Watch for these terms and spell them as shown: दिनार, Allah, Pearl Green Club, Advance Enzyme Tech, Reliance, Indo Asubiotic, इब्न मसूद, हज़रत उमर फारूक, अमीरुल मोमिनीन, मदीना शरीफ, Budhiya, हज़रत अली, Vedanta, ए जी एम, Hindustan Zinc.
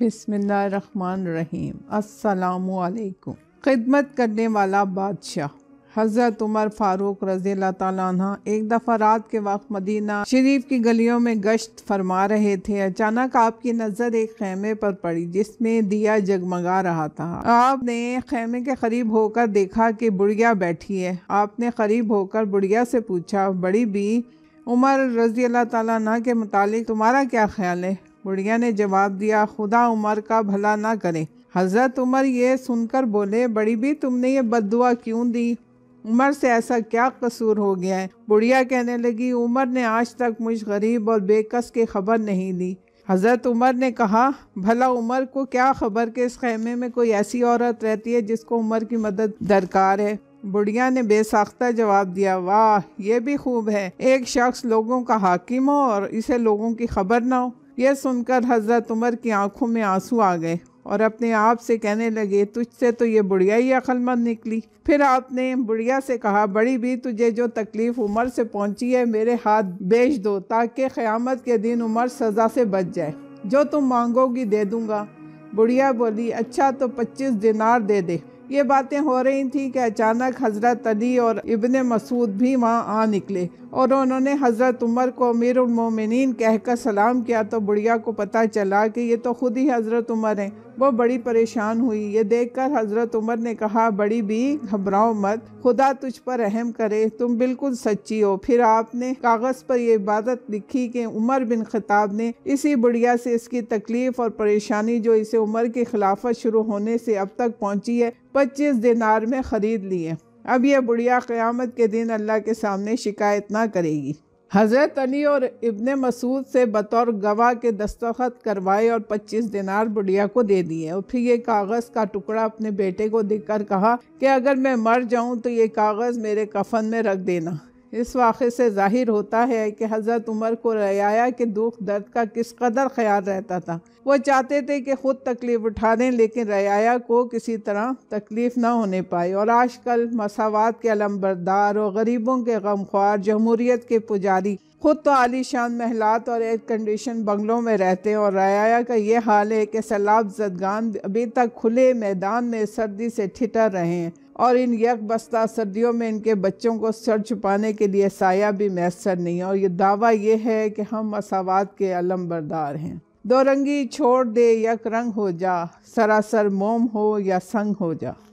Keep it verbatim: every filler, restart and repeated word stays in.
बिस्मिल्लाहिर्रहमानिर्रहीम। अस्सलामुअलैकुम। खिदमत करने वाला बादशाह। हज़रत उमर फारूक रज़ी अल्लाह ताला अन्हा एक दफ़ा रात के वक्त मदीना शरीफ की गलियों में गश्त फरमा रहे थे। अचानक आपकी नज़र एक खैमे पर पड़ी जिसमें दिया जगमगा रहा था। आपने खैमे के करीब होकर देखा कि बुढ़िया बैठी है। आपने करीब होकर बुढ़िया से पूछा, बड़ी बी उमर रज़ी अल्लाह ताला अन्हा के मुतालिक तुम्हारा क्या ख्याल है? बुढ़िया ने जवाब दिया, खुदा उमर का भला ना करे। हज़रत उमर ये सुनकर बोले, बड़ी भी तुमने ये बद्दुआ क्यों दी? उमर से ऐसा क्या कसूर हो गया है? बुढ़िया कहने लगी, उमर ने आज तक मुझ गरीब और बेकस की खबर नहीं दी। हज़रत उमर ने कहा, भला उमर को क्या खबर कि इस खेमे में कोई ऐसी औरत रहती है जिसको उमर की मदद दरकार है। बुढ़िया ने बेसाख्ता जवाब दिया, वाह ये भी खूब है, एक शख्स लोगों का हाकिम हो और इसे लोगों की खबर ना हो। यह सुनकर हज़रत उमर की आंखों में आंसू आ गए और अपने आप से कहने लगे, तुझसे तो ये बुढ़िया ही अक्लमंद निकली। फिर आपने बुढ़िया से कहा, बड़ी भी तुझे जो तकलीफ़ उमर से पहुंची है मेरे हाथ बेच दो ताकि क़यामत के दिन उमर सज़ा से बच जाए। जो तुम मांगोगी दे दूँगा। बुढ़िया बोली, अच्छा तो पच्चीस दिनार दे दे। ये बातें हो रही थी कि अचानक हज़रत अली और इब्न मसूद भी वहाँ आ निकले और उन्होंने हज़रत उमर को अमीरुल मोमिनीन कहकर सलाम किया तो बुढ़िया को पता चला कि ये तो ख़ुद ही हज़रत उमर हैं। वो बड़ी परेशान हुई। ये देखकर हज़रत उमर ने कहा, बड़ी भी घबराओ मत, खुदा तुझ पर रहम करे, तुम बिल्कुल सच्ची हो। फिर आपने कागज़ पर यह इबादत लिखी कि उमर बिन खत्ताब ने इसी बुढ़िया से इसकी तकलीफ़ और परेशानी जो इसे उमर की खिलाफत शुरू होने से अब तक पहुँची है पच्चीस दिनार में ख़रीद लिए। अब यह बुढ़िया क़यामत के दिन अल्लाह के सामने शिकायत ना करेगी। हज़रत अली और इब्न मसूद से बतौर गवाह के दस्तखत करवाए और पच्चीस दिनार बुढ़िया को दे दिए और फिर ये कागज़ का टुकड़ा अपने बेटे को देकर कहा कि अगर मैं मर जाऊं तो ये कागज़ मेरे कफन में रख देना। इस वाक़े से ज़ाहिर होता है कि हज़रत उमर को रियाया के दुख दर्द का किस कदर ख्याल रहता था। वो चाहते थे कि ख़ुद तकलीफ़ उठा दें लेकिन रियाया को किसी तरह तकलीफ़ ना होने पाए। और आजकल मसावात के अलमबरदार और गरीबों के गमख्वार जमहूरियत के पुजारी खुद तो आलीशान महलात और एयर कंडीशन बंगलों में रहते हैं और रियाया का ये हाल है कि सैलाब ज़दगान अभी तक खुले मैदान में सर्दी से ठिठर रहे हैं और इन यक बस्ता सर्दियों में इनके बच्चों को सर छुपाने के लिए साया भी मैसर नहीं है। और ये दावा ये है कि हम मसावात के अलमबरदार हैं। दो रंगी छोड़ दे यक रंग हो जा, सरासर मोम हो या संग हो जा।